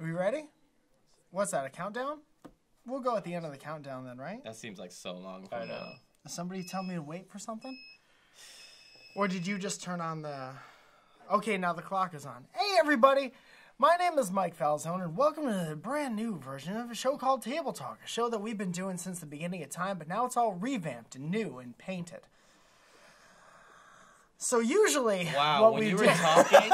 Are we ready? What's that, a countdown? We'll go at the end of the countdown then, right? That seems like so long from now. Does somebody tell me to wait for something? Or did you just turn on the... Okay, now the clock is on. Hey, everybody! My name is Mike Falzone, and welcome to a brand new version of a show called Table Talk, a show that we've been doing since the beginning of time, but now it's all revamped and new and painted. So usually, when you were talking,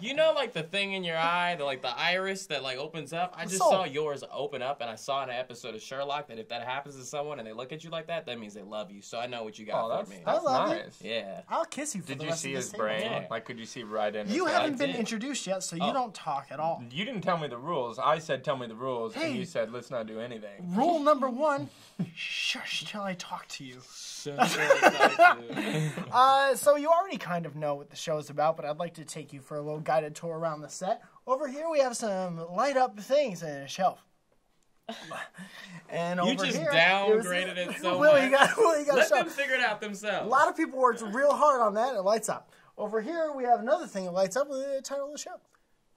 you know, like the thing in your eye, the iris that like opens up. I just saw yours open up, and I saw in an episode of Sherlock that if that happens to someone and they look at you like that, that means they love you. So I know what you got for me. I love it. Yeah, I'll kiss you. For Did you see his brain? Yeah. Like, could you see right in? You haven't been introduced yet, so you don't talk at all. You didn't tell me the rules. I said, "Tell me the rules," and you said, "Let's not do anything." Rule number one: shush till I talk to you. So you already kind of know what the show is about, but I'd like to take you for a little guided tour around the set. Over here we have some light up things and a shelf. And over here, downgraded it so much. Let them figure it out themselves. A lot of people worked real hard on that, and it lights up. Over here we have another thing that lights up with the title of the show.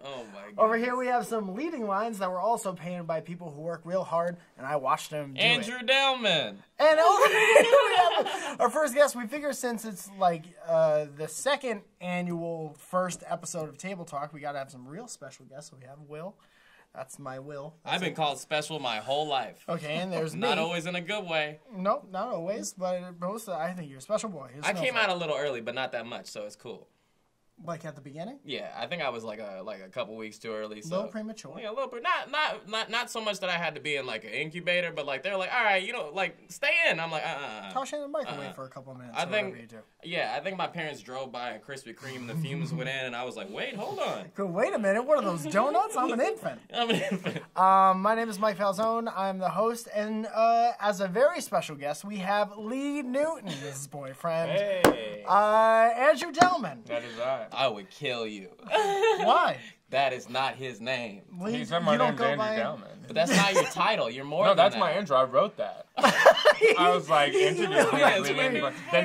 Oh my God. Over here we have some leading lines that were also painted by people who work real hard, and I watched them do it. Andrew Delman. And over here we have our first guest. We figure since it's like the second annual first episode of Table Talk, we gotta have some real special guests. So we have Will. That's my Will. That's I've been called special my whole life. Okay, and there's not always in a good way. Nope, not always, but most of, I think you're a special boy. There's I came out a little early, but not that much, so it's cool. Like at the beginning? Yeah, I think I was like a couple weeks too early. So. A little premature. Yeah, a little, but not so much that I had to be in like an incubator, but like they're like, all right, you know, like stay in. I'm like, toss it in the microwave for a couple of minutes. I think. You do. Yeah, I think my parents drove by a Krispy Kreme, the fumes went in, and I was like, wait, hold on. Wait a minute, what are those donuts? I'm an infant. I'm an infant. My name is Mike Falzone. I'm the host, and as a very special guest, we have Lee Newton, his boyfriend. Hey. Andrew Delman. That is I. I would kill you. Why? That is not his name. Lee, he said my name's Andrew Delman. But that's not your title. You're more than that. No, that's my intro. I wrote that. I was like, then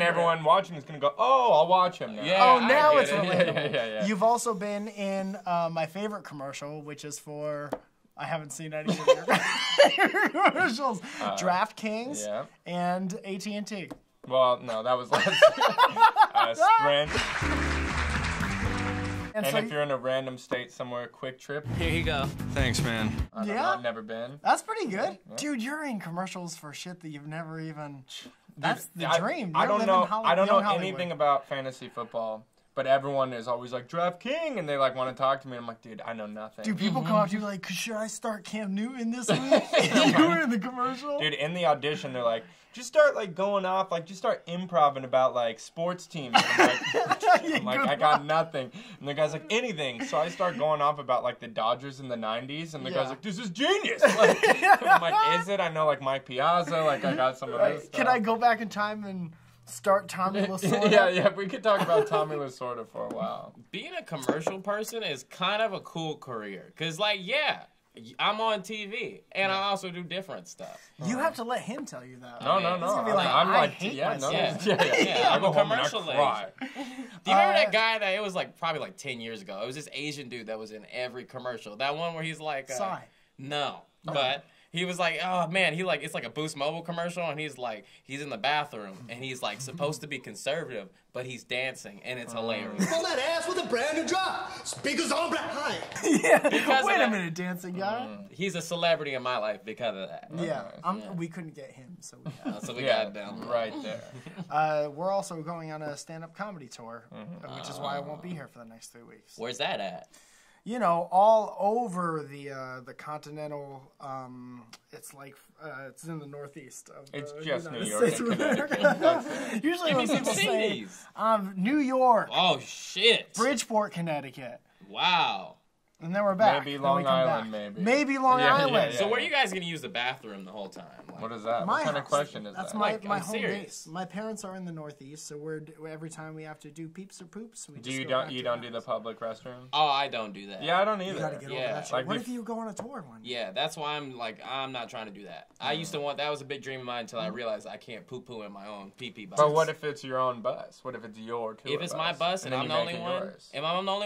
everyone watching is going to go, oh, I'll watch him now. Yeah, oh, now it's relatable. Yeah. You've also been in my favorite commercial, which is for... I haven't seen any of your commercials. DraftKings and AT&T. Well, no, that was last year. Sprint. And so if you're in a random state somewhere, Quick Trip. Here you go. Thanks, man. I don't know, I've never been. That's pretty good. Yeah. Dude, you're in commercials for shit that you've never even... That's the dream. I don't know anything about fantasy football, but everyone is always like, DraftKings, and they like want to talk to me. And I'm like, dude, I know nothing. Dude, people come up to you like, should I start Cam Newton this week? You were in the commercial? Dude, in the audition, they're like, just start like going off, like just start improvising about like sports teams. And I'm like I got nothing. And the guy's like, anything. So I start going off about like the Dodgers in the 90s, and the guy's like, this is genius. Like, I'm like, is it? I know like Mike Piazza, like I got some of this stuff. Can I go back in time and start Tommy Lasorda? Yeah, we could talk about Tommy Lasorda for a while. Being a commercial person is kind of a cool career. Cause like, yeah. I'm on TV, and I also do different stuff. You have to let him tell you that. No. He's gonna be like, I'm a commercial agent. Do you remember that guy that it was like probably like 10 years ago? It was this Asian dude that was in every commercial. That one where he's like, but he was like, oh man, he like it's like a Boost Mobile commercial, and he's like, he's in the bathroom, and he's like supposed to be conservative, but he's dancing, and it's hilarious. Fill that ass with a brand new drop. Speakers on black high. Yeah. Because wait a minute, dancing guy. He's a celebrity in my life because of that. Yeah. We couldn't get him, so we got him. So we got down right there. We're also going on a stand-up comedy tour, which is why I won't be here for the next 3 weeks. Where's that at? You know, all over the continental. It's like it's in the northeast. It's just New York. Usually when people say New York. Oh shit! Bridgeport, Connecticut. Wow. And then we're back. Maybe Long Island, maybe. Maybe Long Island. Yeah. So where are you guys going to use the bathroom the whole time? Like, what is that? What kind of question is that? That's my home base. My parents are in the Northeast, so every time we have to do peeps or poops, we just go back. You don't do the public restroom? Oh, I don't do that. Yeah, I don't either. You got to get over that shit. Like, what if you go on a tour one day? Yeah, that's why I'm like, I'm not trying to do that. I used to want, that was a big dream of mine until I realized I can't poo-poo in my own pee-pee bus. But what if it's your own bus? What if it's your tour bus? If it's my bus and I'm the only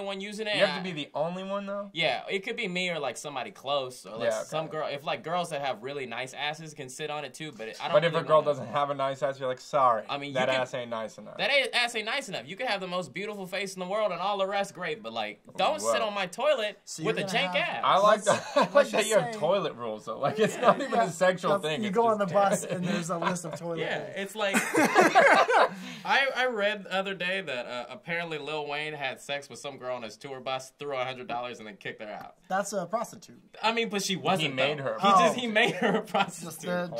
one using it? You have to be the only one, though? though? Yeah, it could be me or like somebody close, or like some girl. If like girls that have really nice asses can sit on it too, but I don't. But if a girl doesn't have a nice ass, you're like, sorry. I mean, that ass ain't nice enough. That ass ain't nice enough. You can have the most beautiful face in the world and all the rest great, but like, don't sit on my toilet with a jank ass. I like that. I like that you have toilet rules though. Like it's not even a sexual thing. You go on the bus and there's a list of toilet. Yeah, it's like I read the other day that apparently Lil Wayne had sex with some girl on his tour bus, threw $100 and then kicked her out. That's a prostitute. I mean, but she wasn't. He made her. He made her a prostitute.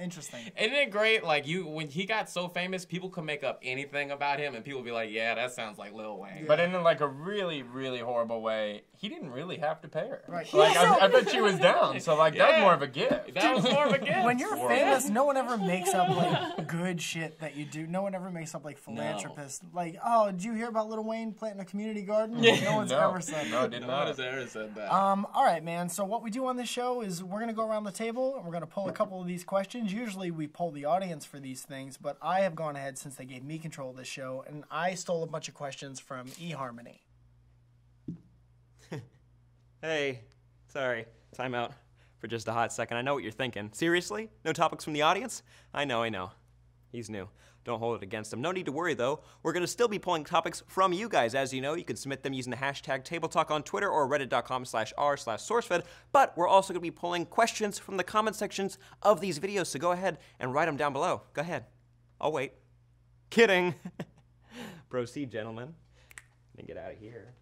Interesting. Isn't it great? Like when he got so famous, people could make up anything about him, and people would be like, "Yeah, that sounds like Lil Wayne." Yeah. But in like a really, really horrible way, he didn't really have to pay her. Right. Like I bet she was down. So like that's more of a gift. That was more of a gift. When you're famous, no one ever makes up like good shit that you do. No one ever makes up like philanthropist. Like, oh, did you hear about Lil Wayne planting a community garden? Yeah. No one's ever said that. No, did not. No one has ever said that. All right, man. So what we do on this show is we're gonna go around the table and we're gonna pull a couple of these questions. Usually we poll the audience for these things, but I have gone ahead since they gave me control of this show, and I stole a bunch of questions from eHarmony. Hey, sorry. Time out for just a hot second. I know what you're thinking. Seriously? No topics from the audience? I know. He's new. Don't hold it against him. No need to worry, though. We're going to still be pulling topics from you guys. As you know, you can submit them using the hashtag #TableTalk on Twitter or reddit.com/r/sourcefed. But we're also going to be pulling questions from the comment sections of these videos, so go ahead and write them down below. Go ahead. I'll wait. Kidding. Proceed, gentlemen. Let me get out of here.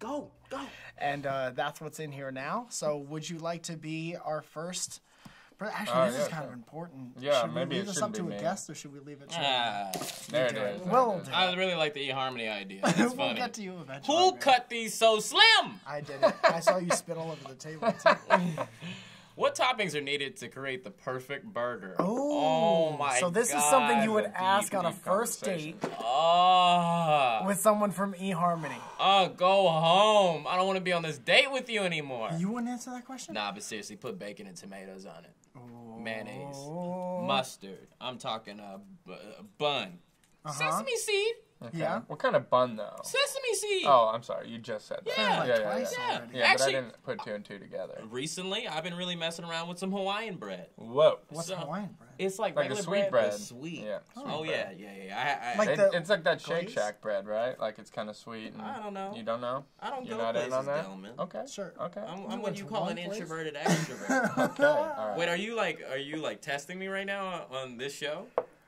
Go, go. And that's what's in here now. So would you like to be our first... Actually, this is kind of important. Yeah, should maybe we leave this up to a guest, or should we leave it to there it is. Well, I really like the eHarmony idea. That's funny. We'll get to you eventually. Who cut these so slim? I did it. I saw you spit all over the table, too. What toppings are needed to create the perfect burger? Oh my God. So this is something you would ask on a first date with someone from eHarmony. Oh, go home. I don't want to be on this date with you anymore. You wouldn't answer that question? Nah, but seriously, put bacon and tomatoes on it. Oh. Mayonnaise, mustard. I'm talking a bun. Sesame seed. Okay. Yeah. What kind of bun though? Sesame seed. Oh, I'm sorry. You just said that. Yeah, yeah. Actually, but I didn't put two and two together. Recently, I've been really messing around with some Hawaiian bread. Whoa. What's Hawaiian bread? It's like the sweet bread. Yeah. Oh yeah. It's like that Shake Shack bread, right? Like it's kind of sweet. And I don't know. You don't know? I don't go places, Delman. Okay. Sure. Okay. I'm what you call an introverted extrovert. Okay. All right. Wait, are you like testing me right now on this show?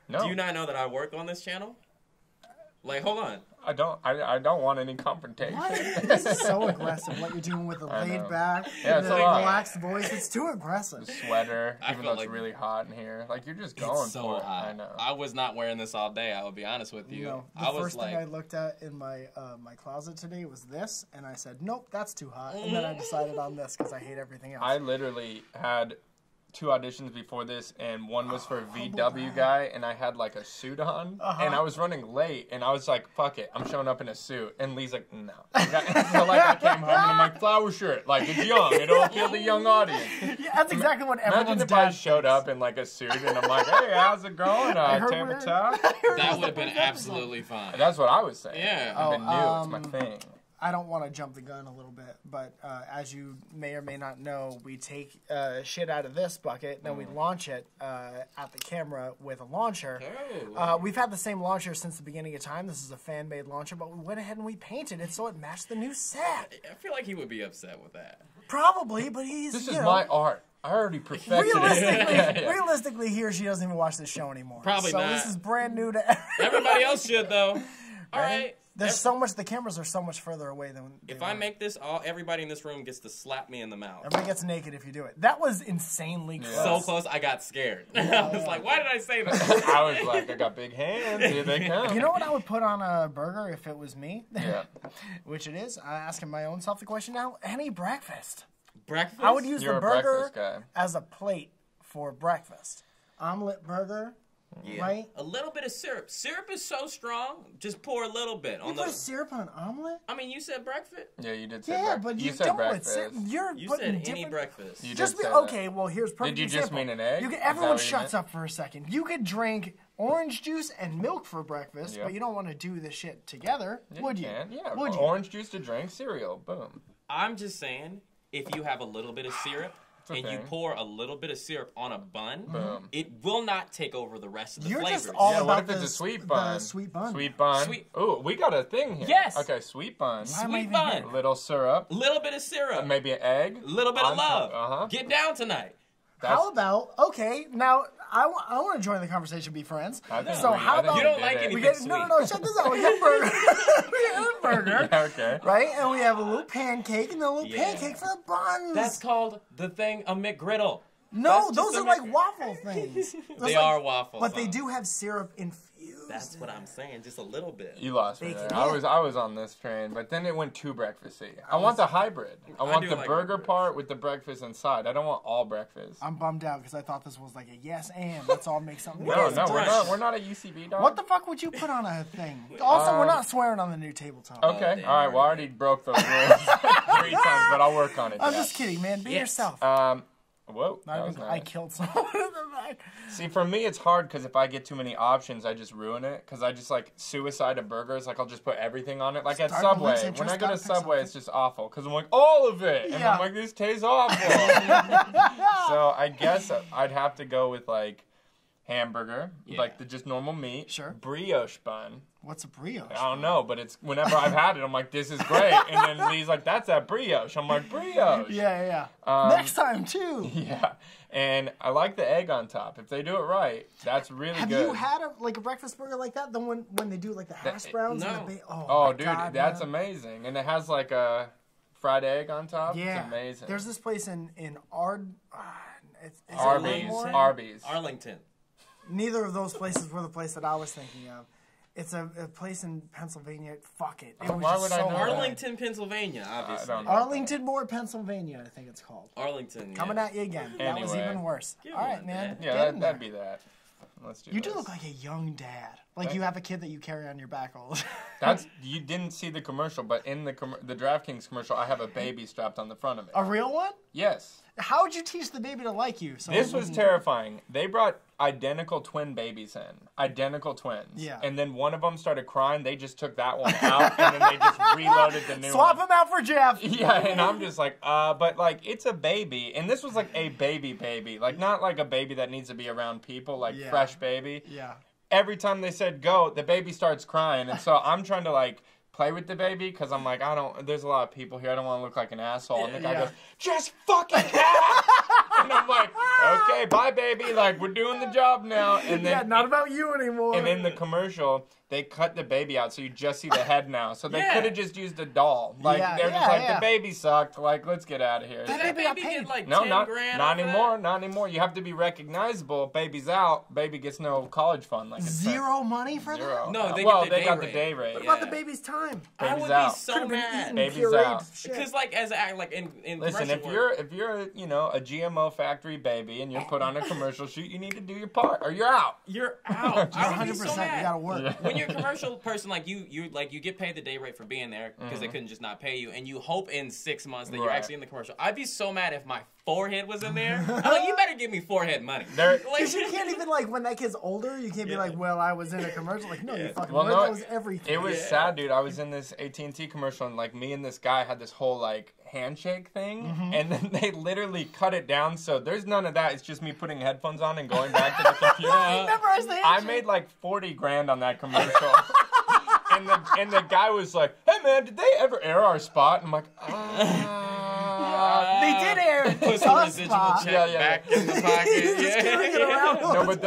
No. Do you not know that I work on this channel? Like, hold on. I don't want any confrontation. What? This is so aggressive, what you're doing with the laid back, the relaxed voice. It's too aggressive. The sweater, even though it's really hot in here. Like, you're just going for it. I know. I was not wearing this all day, I will be honest with you. No, the first thing I looked at in my my closet today was this, and I said, nope, that's too hot. And then I decided on this because I hate everything else. I literally had... 2 auditions before this, and one was for a VW guy, and I had like a suit on, and I was running late, and I was like, "Fuck it, I'm showing up in a suit." And Lee's like, "No." So like I came home and I'm like, "Flower shirt, like it's young, it'll appeal to young audience." Yeah, that's exactly what everyone's done. Imagine if I showed up in like a suit and I'm like, "Hey, how's it going, Table Talk?" That would have been absolutely fine. That's what I was saying. Yeah, I've been new. It's my thing. I don't want to jump the gun a little bit, but as you may or may not know, we take shit out of this bucket, and then we launch it at the camera with a launcher. Hey. We've had the same launcher since the beginning of time. This is a fan-made launcher, but we went ahead and we painted it so it matched the new set. I feel like he would be upset with that. Probably, but he's, This is my art. I already perfected it. Realistically, he or she doesn't even watch this show anymore. Probably not. So this is brand new to everybody else should, though. All right. There's so much. The cameras are so much further away than. If I make this, everybody in this room gets to slap me in the mouth. Everybody gets naked if you do it. That was insanely close. So close, I got scared. I was like, "Why did I say that?" I was like, "I got big hands. Here they come." You know what I would put on a burger if it was me? Yeah. Which it is. I'm asking my own self the question now. Any breakfast? Breakfast. I would use the burger as a plate for breakfast. Omelet burger. Yeah. Right? A little bit of syrup. Syrup is so strong. Just pour a little bit. You put syrup on an omelet? I mean, you said breakfast. Yeah, you did say breakfast. Yeah, but you don't put syrup. You said any breakfast. You just did say that. Well, here's perfect example. Did you just mean an egg? Everyone shuts up for a second. You could drink orange juice and milk for breakfast, but you don't want to do this shit together, would you? Yeah, would you? Orange juice to drink, cereal, boom. I'm just saying, if you have a little bit of syrup and you pour a little bit of syrup on a bun, boom, it will not take over the rest of the flavors. Just all about what if it's a sweet bun? Sweet bun. Ooh, we got a thing here. Yes. Okay, sweet bun. Sweet bun. Little syrup. Little bit of syrup. Maybe an egg. Little bit of love. Get down tonight. How about, now, I want to join the conversation, be friends. So how about... You don't like anything sweet. No, check this out. We get a burger. Yeah, okay. Right? And we have a little pancake and a little pancake for the buns. That's called the thing, a McGriddle. No, those are like waffle things. They are waffles. But they do have syrup infused. That's what I'm saying, just a little bit. You lost me there. I was on this train, but then it went too breakfasty. I want the hybrid. I want the burger part with the breakfast inside. I don't want all breakfast. I'm bummed out because I thought this was like a yes and let's all make something. No, we're not a UCB dog. What the fuck would you put on a thing? Also, we're not swearing on the new tabletop. Okay, all right. Well, I already broke those rules 3 times, but I'll work on it. I'm just kidding, man. Be yourself. Whoa, nice. I killed someone in the back. See, for me, it's hard because if I get too many options, I just ruin it. Because I just, like, suicide of burgers. Like, I'll just put everything on it. Like at Subway. When I go to Subway, it's just awful. Because I'm like, all of it. And I'm like, this tastes awful. So I guess I'd have to go with, like, hamburger. Like, the just normal meat. Sure. Brioche bun. What's a brioche? I don't know, but it's whenever I've had it, I'm like, this is great. And then Lee's like, that's that brioche. I'm like, brioche. Yeah. Next time, too. Yeah. And I like the egg on top. If they do it right, that's really good. Have you had a breakfast burger like that? The one when they do like the hash browns? No. And the oh, dude, that's amazing. And it has like a fried egg on top. Yeah. It's amazing. There's this place in Arlington. Neither of those places were the place that I was thinking of. It's a place in Pennsylvania. Fuck it. Why would I know Arlington, Pennsylvania, obviously. Arlington Board, Pennsylvania, I think it's called. Arlington, Coming at you again. Anyway. That was even worse. All right, man. Yeah, that'd be that. Let's do this. You do look like a young dad. Like you have a kid that you carry on your back all the time. You didn't see the commercial, but in the DraftKings commercial, I have a baby strapped on the front of it. A real one? Yes. How would you teach the baby to like you? So this was terrifying. They brought identical twin babies in. Identical twins. Yeah. And then one of them started crying. They just took that one out, and then they just reloaded the new one. Swap them out for Jeff. Yeah, and I'm just like, but, like, it's a baby. And this was, like, a baby. Like, not like a baby that needs to be around people, like fresh baby. Yeah. Every time they said go, the baby starts crying. And so I'm trying to, like... play with the baby because I'm like, there's a lot of people here. I don't want to look like an asshole. And the guy goes, just fucking ask! And I'm like, okay, bye, baby. Like, we're doing the job now. And then, not about you anymore. And in the commercial, they cut the baby out so you just see the head now. So they could have just used a doll. Like, they're just like, the baby sucked. Like, let's get out of here. Did that baby get like $10,000? Not anymore. Not anymore. You have to be recognizable. Baby's out. Baby gets no college fund. Like zero money for that? No, they got the day rate. What about the baby's time? I would be so mad. Baby's out. Because listen, if you're you know a GMO factory baby and you're put on a commercial shoot, you need to do your part or you're out. You're out. 100%. You gotta work. Yeah. When you're a commercial person, like you get paid the day rate for being there because they couldn't just not pay you, and you hope in 6 months that you're actually in the commercial. I'd be so mad if my forehead was in there. I'm like, you better give me forehead money. Because you can't even like when that kid's older, you can't be like, well, I was in a commercial. Like, no, you fucking. Well, no, that was everything. It was sad, dude. I was in this AT&T commercial, and like me and this guy had this whole like handshake thing, and then they literally cut it down. So there's none of that. It's just me putting headphones on and going back to the computer. I made like 40 grand on that commercial. and the guy was like, "Hey man, did they ever air our spot?" And I'm like, they did air it. Put some residual check back in the pocket. Just carrying it around. No, but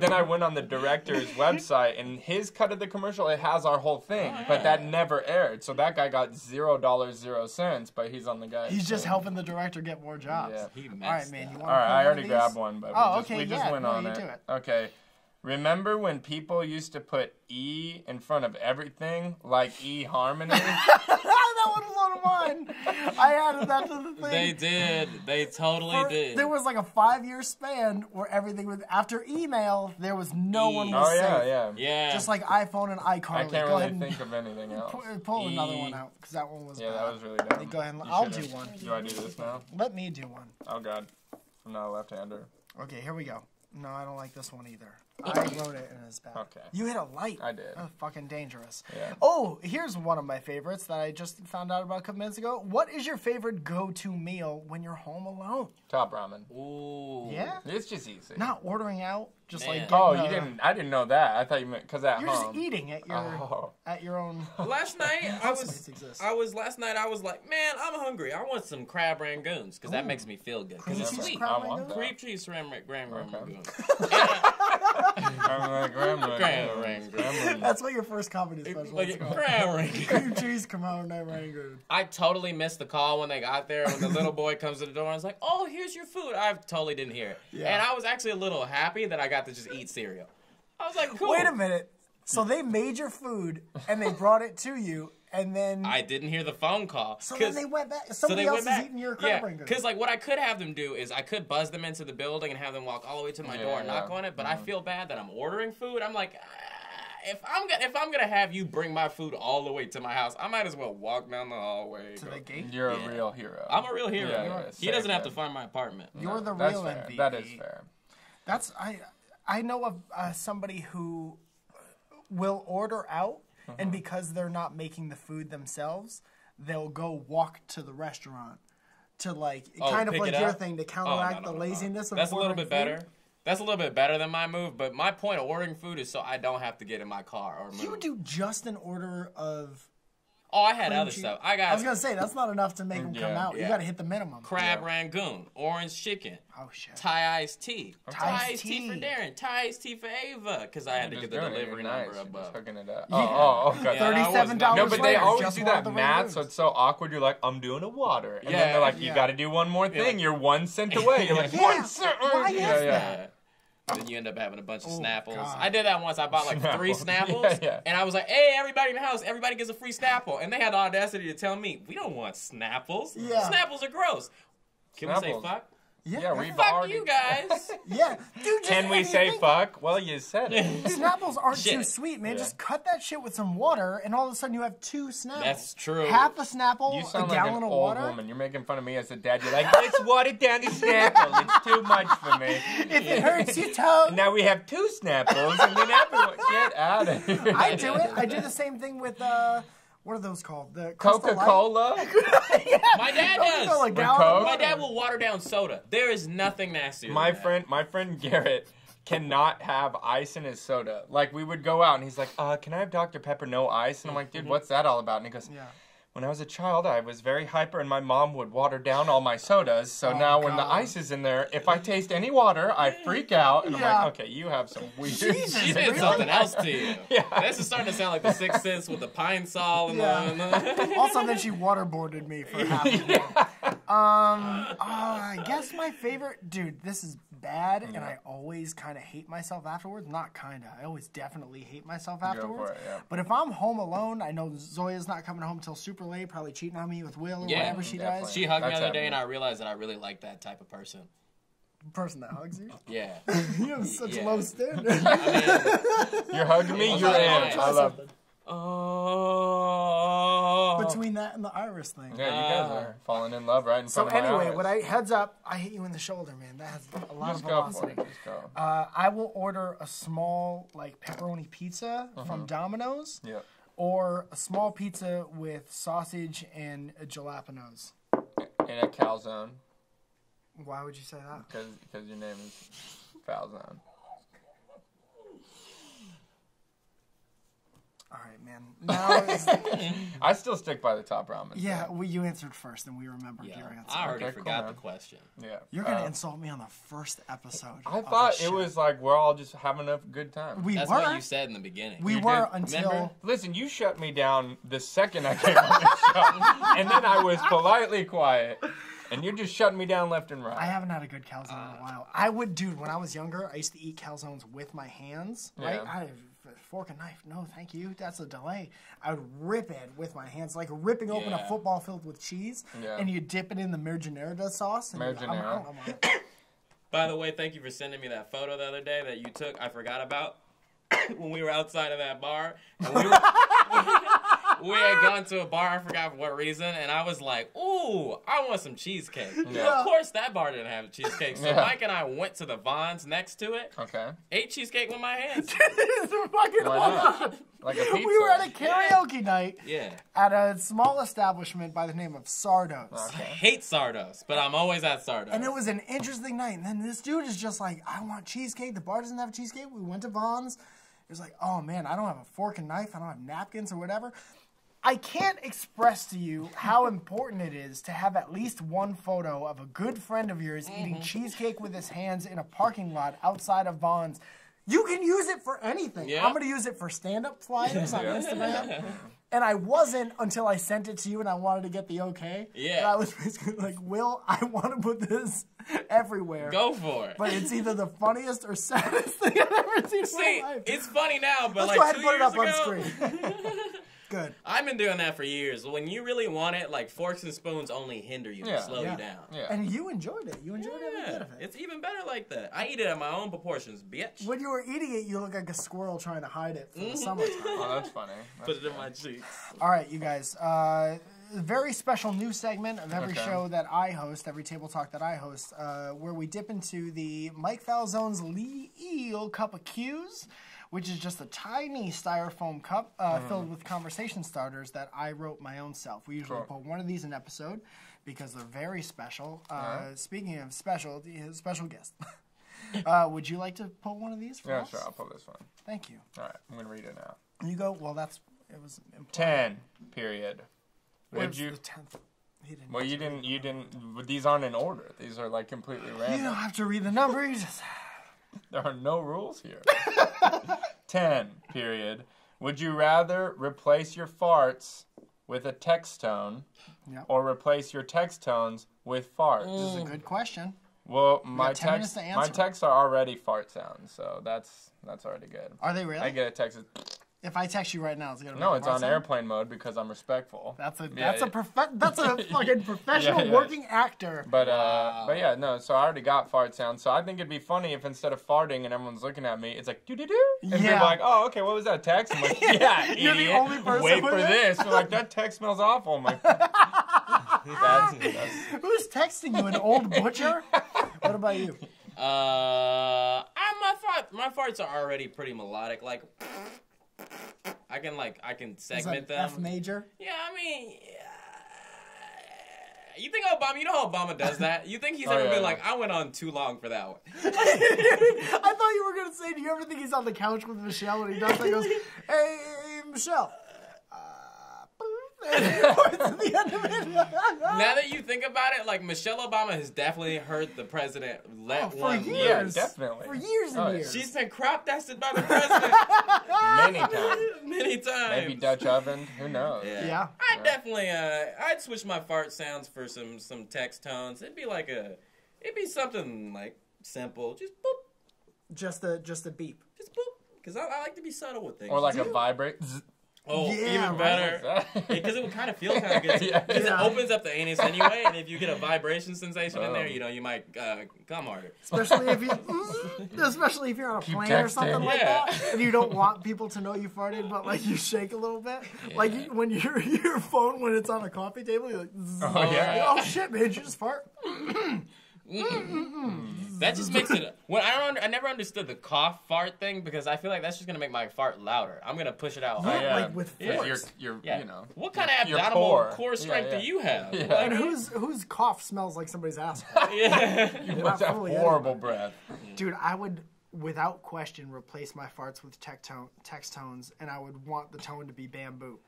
then I went on the director's website, and his cut of the commercial, it has our whole thing, but that never aired. So that guy got $0.00, but he's on the guy. He's just helping the director get more jobs. Yeah. All right, man. You want all right, I already grabbed one, but we just went on it. Okay. Remember when people used to put E in front of everything, like eHarmony? That one was on mine. I added that to the thing. They did. They totally did. There was like a 5-year span where everything was after email. There was no one was safe. Oh yeah. Just like iPhone and iCarly. I can't really think of anything else. Pull another one out because that one was bad. That was really dumb. Go ahead. I'll do one. Do I do this now? Let me do one. Oh God, I'm not a left-hander. Okay, here we go. No, I don't like this one either. I wrote it in his back. Okay. You hit a light. I did. That's fucking dangerous. Yeah. Oh, here's one of my favorites that I just found out about a couple minutes ago. What is your favorite go-to meal when you're home alone? Top ramen. Ooh. Yeah? It's just easy. Not ordering out. Just like I didn't know that. I thought you meant because you're home. You're just eating at your own. Last night I was like, man, I'm hungry. I want some crab rangoons because that makes me feel good because it's sweet. I want cream cheese rangoons. That's what your first comedy special is called. Cream cheese rangoon. I totally missed the call when they got there. When the little boy comes to the door and is like, "Oh, here's your food." I totally didn't hear it, and I was actually a little happy that I got to just eat cereal. I was like, cool. Wait a minute. So they made your food and they brought it to you, and then I didn't hear the phone call. So then they went back. Somebody else is eating your crab rangoon. Because like what I could have them do is I could buzz them into the building and have them walk all the way to my door and knock on it. But I feel bad that I'm ordering food. I'm like, if I'm gonna have you bring my food all the way to my house, I might as well walk down the hallway to the gate. You're a real hero. I'm a real hero. Yeah, he doesn't have to find my apartment. You're the real MVP. That is fair. That's I know of somebody who will order out, and because they're not making the food themselves, they'll go walk to the restaurant to like kind of like your thing to counteract the laziness of ordering food. That's a little bit better. That's a little bit better than my move, but my point of ordering food is so I don't have to get in my car or move. You do just an order of. Oh, I had other stuff. I was gonna say that's not enough to make them come out. You gotta hit the minimum. Crab rangoon, orange chicken. Oh shit. Thai iced tea. Okay. Thai iced tea for Darren. Thai iced tea for Ava. Because I had to get the delivery number above. Hooking it up. Oh, okay. $37. No, but they always do that math, so it's so awkward. You're like, I'm doing a water, and then they're like, you gotta do one more thing. You're 1 cent away. You're like 1 cent. Why is that? Then you end up having a bunch of Snapples. God. I did that once. I bought like 3 Snapples, and I was like, "Hey, everybody in the house, everybody gets a free Snapple." And they had the audacity to tell me, "We don't want Snapples. Snapples are gross." Can we say fuck? Yeah, we fuck you guys. Dude. Can we say fuck? Well, you said it. Snapples aren't too sweet, man. Yeah. Just cut that shit with some water, and all of a sudden you have 2 Snapples. That's true. Half a Snapple, you sound a gallon like an of old water. Woman. You're making fun of me as a dad. You're like, let's water down the Snapple. It's too much for me. If it hurts your tongue. Now we have 2 Snapples, and then everyone get out of here. I do it. I do the same thing with. What are those called? The Coca-Cola? My dad does. My dad will water down soda. There is nothing nastier than that. My friend Garrett cannot have ice in his soda. Like, we would go out, and he's like, can I have Dr. Pepper, no ice? And I'm like, dude, what's that all about? And he goes, when I was a child, I was very hyper, and my mom would water down all my sodas. So now when the ice is in there, if I taste any water, I freak out. And I'm like, okay, you have some weird shit. She did something else to you. This is starting to sound like the Sixth Sense with the Pine Sol. And also, then she waterboarded me for half a day. I guess my favorite... Dude, this is bad, and I always kind of hate myself afterwards. Not kind of. I always definitely hate myself afterwards. But if I'm home alone, I know Zoya's not coming home till super late, probably cheating on me with Will or whatever she does. She hugged me the other day, and I realized that I really like that type of person. Person that hugs you? Yeah. You have such low standards. I mean, you're hugging me, you're in. I love it. Oh. Between that and the iris thing. Yeah, you guys are falling in love right in front of my eyes. So anyway, heads up, I hit you in the shoulder, man. That has a lot of velocity. Just go. I will order a small, like, pepperoni pizza from Domino's. Yeah. Or a small pizza with sausage and jalapenos. And a calzone. Why would you say that? Because your name is Falzone. All right, man. Now I still stick by the top ramen. Yeah, well, you answered first, and we remembered your answer. I already forgot the question. Yeah, you're gonna insult me on the first episode. I thought it was like we're all just having a good time. That's what you said in the beginning. We were until. Listen, you shut me down the second I came on the show, and then I was politely quiet. And you're just shutting me down left and right. I haven't had a good calzone in a while. Dude, when I was younger, I used to eat calzones with my hands, right? I had a fork and knife. No, thank you. That's a delay. I would rip it with my hands, like ripping open a football filled with cheese, and you dip it in the merguinera sauce. And merguinera. By the way, thank you for sending me that photo the other day that you took. I forgot about when we were outside of that bar. And we were we had gone to a bar, I forgot for what reason, and I was like, ooh, I want some cheesecake. Yeah. Well, of course, that bar didn't have cheesecake, so Mike and I went to the Vons next to it, ate cheesecake with my hands. This is fucking awesome. Like a pizza. We were at a karaoke night at a small establishment by the name of Sardo's. I hate Sardo's, but I'm always at Sardo's. And it was an interesting night, and then this dude is just like, I want cheesecake. The bar doesn't have cheesecake. We went to Vons. It was like, oh, man, I don't have a fork and knife. I don't have napkins or whatever. I can't express to you how important it is to have at least one photo of a good friend of yours eating cheesecake with his hands in a parking lot outside of Vons. You can use it for anything. Yeah. I'm going to use it for stand-up flyers on Instagram. And I wasn't until I sent it to you and I wanted to get the okay. Yeah. And I was basically like, Will, I want to put this everywhere. Go for it. But it's either the funniest or saddest thing I've ever seen in my life. It's funny now, but like 2 years ago. Let's go ahead and put it up on screen. Good. I've been doing that for years. When you really want it, like, forks and spoons only hinder you and slow you down. Yeah. And you enjoyed it. You enjoyed every bit of it. It's even better like that. I eat it at my own proportions, bitch. When you were eating it, you look like a squirrel trying to hide it for the summertime. Oh, that's funny. That's Put it in my cheeks. All right, you guys. Very special new segment of every show that I host, every Table Talk that I host, where we dip into the Mike Falzone's Lee Eel Cup of Q's, which is just a tiny styrofoam cup filled with conversation starters that I wrote my own self. We usually put one of these in an episode because they're very special. Speaking of special, special guest, would you like to pull one of these for us? Yeah, sure. I'll pull this one. Thank you. All right. I'm going to read it now. You go. Well, that's... It was... Important. 10, period. Would you... The 10th. Well, you didn't... You didn't... These aren't in order. These are, like, completely random. You don't have to read the numbers. There are no rules here. 10, period. Would you rather replace your farts with a text tone or replace your text tones with farts? This is a good question. Well, my texts are already fart sounds, so that's already good. Are they really? I get a text. If I text you right now, it's going to be a fart sound? No, it's on airplane mode because I'm respectful. That's a fucking professional working actor. But, but yeah, no, so I already got fart sound. So I think it'd be funny if instead of farting and everyone's looking at me, it's like, doo-doo-doo. And people are like, oh, okay, what was that text? I'm like, yeah, you're idiot. The only person wait for this. They're like, that text smells awful. I'm like, that's... Who's texting you, an old butcher? What about you? My farts are already pretty melodic, like... I can segment them. F major? Yeah, I mean, you think Obama, you know how Obama does that? You think he's ever been like, I went on too long for that one. I thought you were going to say, do you ever think he's on the couch with Michelle and he does that? He goes, hey, Michelle. Now that you think about it, like, Michelle Obama has definitely heard the president let one loose. Definitely. For years and years. She's been crop dusted by the president. Many times. Many times. Maybe Dutch oven. Who knows? Yeah. I'd definitely, I'd switch my fart sounds for some text tones. It'd be like it'd be something, like, simple. Just boop. Just a beep. Just boop. Because I like to be subtle with things. Or like a vibrate. Oh, yeah, even better. Because it would kind of feel kind of good. It opens up the anus anyway, and if you get a vibration sensation in there, you know, you might come harder. Especially if you're on a plane or something like that, and you don't want people to know you farted, but, like, you shake a little bit. Yeah. Like, when your phone, when it's on a coffee table, you're like, oh, shit, man, did you just fart? That just makes it. When I never understood the cough fart thing because I feel like that's just gonna make my fart louder. I'm gonna push it out. Like with force. You know. What kind of abdominal core strength do you have? Yeah. Like, and whose cough smells like somebody's asshole? You must have horrible breath. Dude, I would, without question, replace my farts with text tones, and I would want the tone to be bamboo.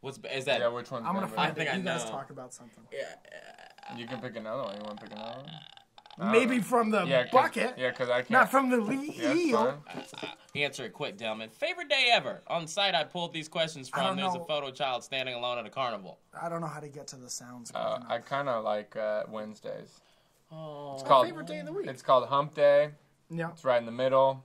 What's is that? Yeah, which one's I'm gonna find. I think I know. You guys talk about something. You can pick another one. You want to pick another one? Maybe from the bucket. Yeah, because I can't. Not from the eel. Answer it quick, Delman. Favorite day ever? On site, I pulled these questions from. There's a photo child standing alone at a carnival. I don't know how to get to the sounds. I kind of like Wednesdays. Oh, it's my favorite day of the week. It's called Hump Day. Yeah. It's right in the middle.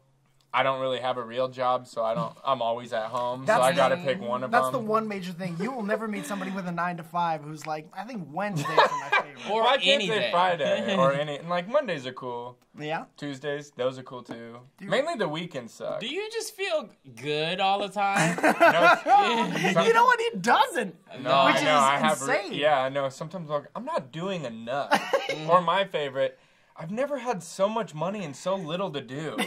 I don't really have a real job, so I don't. I'm always at home, so I gotta pick one of them. That's the one major thing. You will never meet somebody with a 9-to-5 who's like, I think Wednesdays are my favorite, or I can't say Friday or any. And like Mondays are cool. Yeah. Tuesdays, those are cool too. Dude. Mainly the weekends suck. Do you just feel good all the time? No, you know what? He doesn't. No, which I know. Is insane. Yeah, I know. Sometimes like I'm not doing enough. Or my favorite. I've never had so much money and so little to do.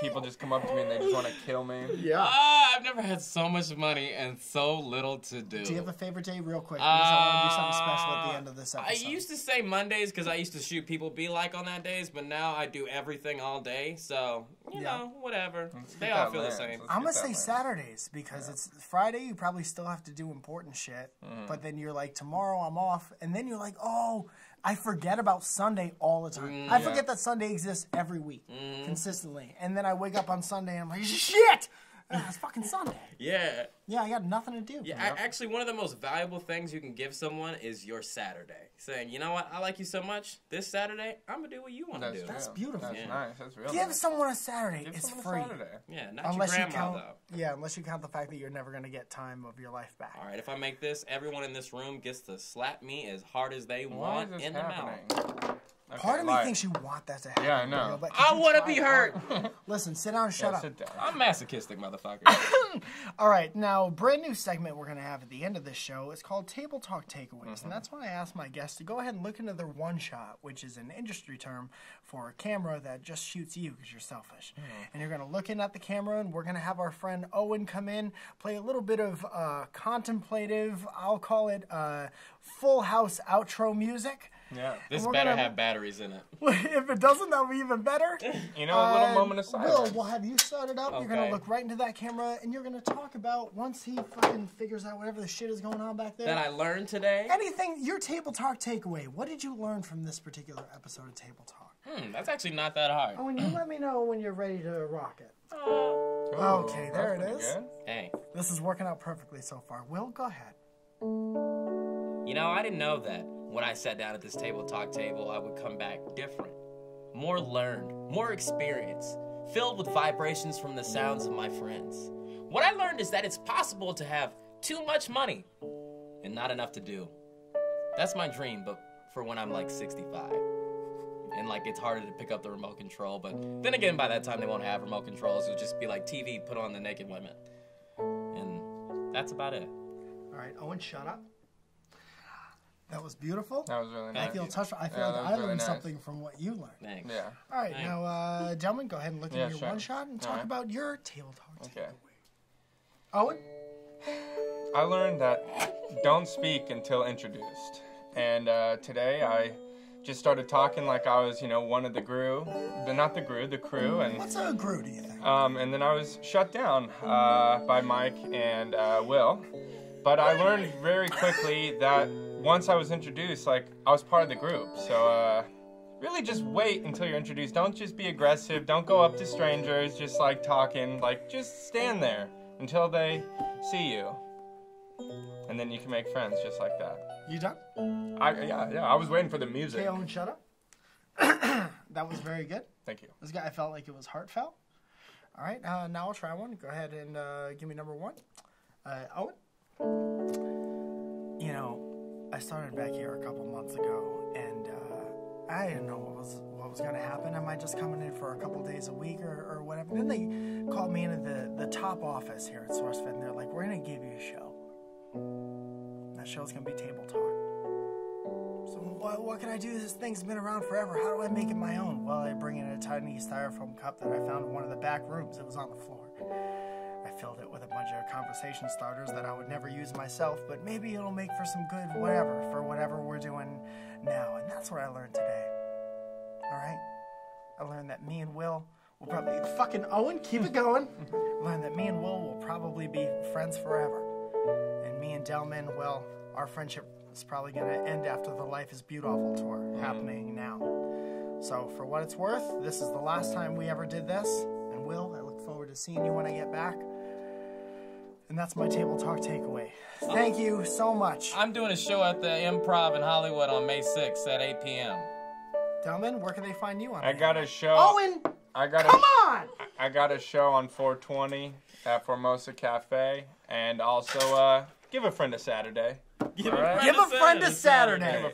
People just come up to me and they just want to kill me. Yeah. I've never had so much money and so little to do. Do you have a favorite day real quick? Because I want to do something special at the end of this episode. I used to say Mondays because I used to shoot people be-like on that days, but now I do everything all day. So, you know, whatever. They all feel the same. I'm going to say Saturdays because it's Friday. You probably still have to do important shit. Mm. But then you're like, tomorrow I'm off. And then you're like, oh, I forget about Sunday all the time. I forget that Sunday exists every week, consistently. And then I wake up on Sunday and I'm like, shit! It's fucking Sunday. Yeah. Yeah, I got nothing to do. Yeah, actually, one of the most valuable things you can give someone is your Saturday. Saying, you know what, I like you so much. This Saturday, I'm going to do what you want to do. That's beautiful. That's nice. That's real. Give someone a Saturday. It's free. Yeah, not your grandma, though. Yeah, unless you count the fact that you're never going to get time of your life back. All right, if I make this, everyone in this room gets to slap me as hard as they want in the mouth. Okay, part of me thinks you want that to happen. Yeah, I know. Girl, but I want to be hurt. Listen, sit down and shut up. Sit down. I'm masochistic, motherfucker. All right, now, brand new segment we're going to have at the end of this show. It's called Table Talk Takeaways, and that's when I ask my guests to go ahead and look into their one-shot, which is an industry term for a camera that just shoots you because you're selfish. And you're going to look in at the camera, and we're going to have our friend Owen come in, play a little bit of contemplative, I'll call it Full House outro music. Yeah, this better have batteries in it. If it doesn't, that'll be even better. You know, a little moment of silence. Will, we'll have you start it up. Okay. You're going to look right into that camera, and you're going to talk about, once he fucking figures out whatever the shit is going on back there. That I learned today. Anything, your Table Talk takeaway. What did you learn from this particular episode of Table Talk? That's actually not that hard. Oh, and you let me know when you're ready to rock it. Okay, there it is. Good. Hey. This is working out perfectly so far. Will, go ahead. You know, I didn't know that. When I sat down at this Table Talk table, I would come back different, more learned, more experienced, filled with vibrations from the sounds of my friends. What I learned is that it's possible to have too much money and not enough to do. That's my dream, but for when I'm like 65. And like it's harder to pick up the remote control, but then again, by that time they won't have remote controls. It'll just be like TV, put on the naked women. And that's about it. All right, Owen, shut up. That was beautiful. That was really nice. I feel touched. I feel like I learned something from what you learned. Thanks. Yeah. All right, now, gentlemen, go ahead and look at your one shot and talk about your Table Talk. Okay. Owen? I learned that don't speak until introduced. And today I just started talking like I was, you know, one of the crew. And what's a crew, do you think? And then I was shut down by Mike and Will. But I learned very quickly that once I was introduced, like, I was part of the group. So, really just wait until you're introduced. Don't just be aggressive. Don't go up to strangers just, like, talking. Like, just stand there until they see you. And then you can make friends just like that. You done? Yeah, I was waiting for the music. Okay, Owen, shut up. That was very good. Thank you. This guy, I felt like it was heartfelt. All right, now I'll try one. Go ahead and give me number one. Owen? You know, I started back here a couple months ago, and I didn't know what was going to happen. Am I just coming in for a couple days a week or whatever? Then they called me into the top office here at SourceFed, and they're like, we're going to give you a show. That show's going to be Table Talk. So what can I do? This thing's been around forever. How do I make it my own? Well, I bring in a tiny styrofoam cup that I found in one of the back rooms. It was on the floor. I filled it with a bunch of conversation starters that I would never use myself, but maybe it'll make for some good whatever, for whatever we're doing now. And that's what I learned today. All right? I learned that me and Will will probably... Fucking Owen, keep it going. Learned that me and Will probably be friends forever. And me and Delman, well, our friendship is probably going to end after the Life is Beautiful tour happening now. So for what it's worth, this is the last time we ever did this. And Will, I look forward to seeing you when I get back. And that's my Table Talk takeaway. Thank you so much. I'm doing a show at the Improv in Hollywood on May 6th at 8 p.m. Delman, where can they find you on? I got a show. Owen, I got a show on 420 at Formosa Cafe, and also give a friend a Saturday. Give a friend a Saturday.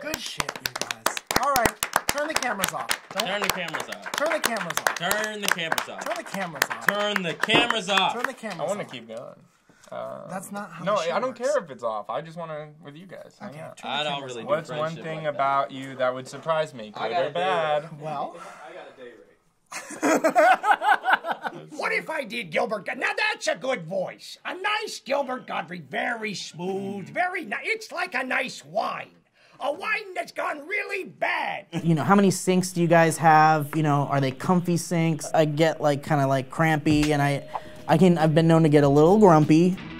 Good shit, you guys. All right, turn the cameras off. Turn the cameras off. Turn the cameras off. Turn the cameras off. Turn the cameras off. Turn the cameras off. Turn the cameras off. I want to keep going. That's not how the show I don't works. Care if it's off. I just want to with you guys. Okay, I don't really. What's one thing like about you that would surprise me, good or bad? Well, I got a day rate. What if I did Gilbert? Now that's a good voice. A nice Gilbert Godfrey, very smooth, very nice. It's like a nice wine. A wine that's gone really bad. You know, how many sinks do you guys have? You know, are they comfy sinks? I get like kind of like crampy, and I've been known to get a little grumpy.